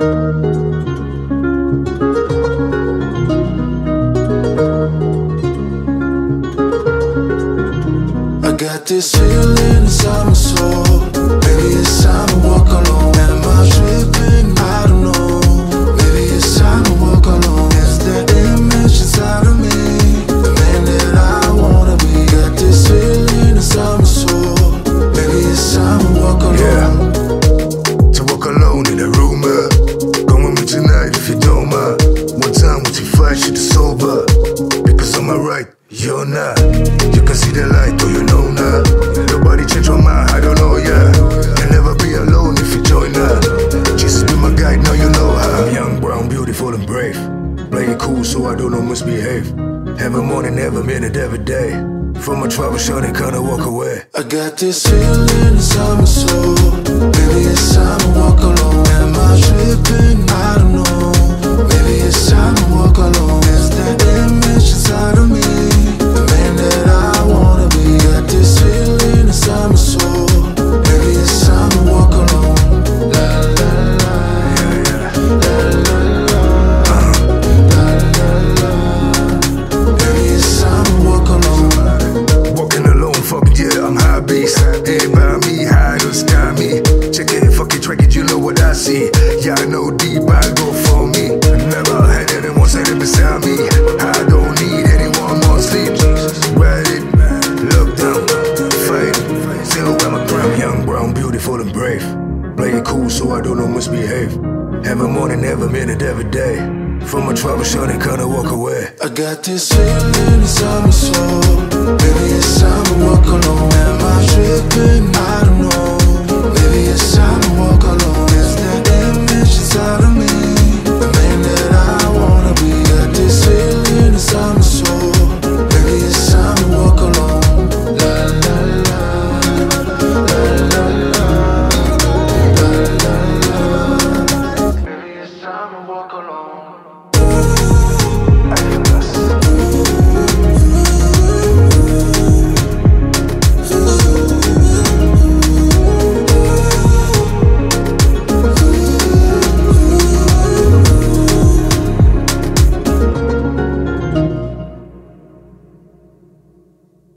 I got this feeling inside my soul. Maybe it's time to walk alone. Am I tripping? I don't know. Maybe it's time to walk alone. Is that image inside of me the man that I wanna be? Got this feeling inside my soul. Maybe it's time to walk alone. Yeah, to walk alone in a room. Come with me tonight if you don't mind. One time with you fight, shit is sober. Because on my right, you're not. You can see the light, though you know now. Nobody change my mind, I don't know, yeah. You'll never be alone if you join her. Jesus be my guide, now you know her. I'm young, brown, beautiful and brave. Playing cool so I don't know misbehave. Every morning, every minute, every day. From my trouble, shot and kinda walk away. I got this feeling inside my soul. Maybe it's time to walk alone. Am I tripping? I don't know. Maybe it's time to walk alone. Is that image inside of me the man that I wanna be? Got this feeling inside my soul. Maybe it's time to walk alone. La la la, la la la, la la la. Maybe it's time to walk alone. Walking alone, fuck yeah, I'm high beast. Everybody me, high to sky me. Check it, fuck it, track it, you know what I see. Yeah, I know deep, I go for me. Never had anyone standing beside me. I don't need anyone more sleep. Ride it, look down, fight it. Still by my crown. Young, brown, beautiful and brave. Playing cool so I don't know misbehave. Every morning, every minute, every day. From my trouble, shot and kinda walk away. I got this feeling inside my soul. Maybe it's time to walk alone. Am I tripping? I don't know. Maybe it's time to walk alone.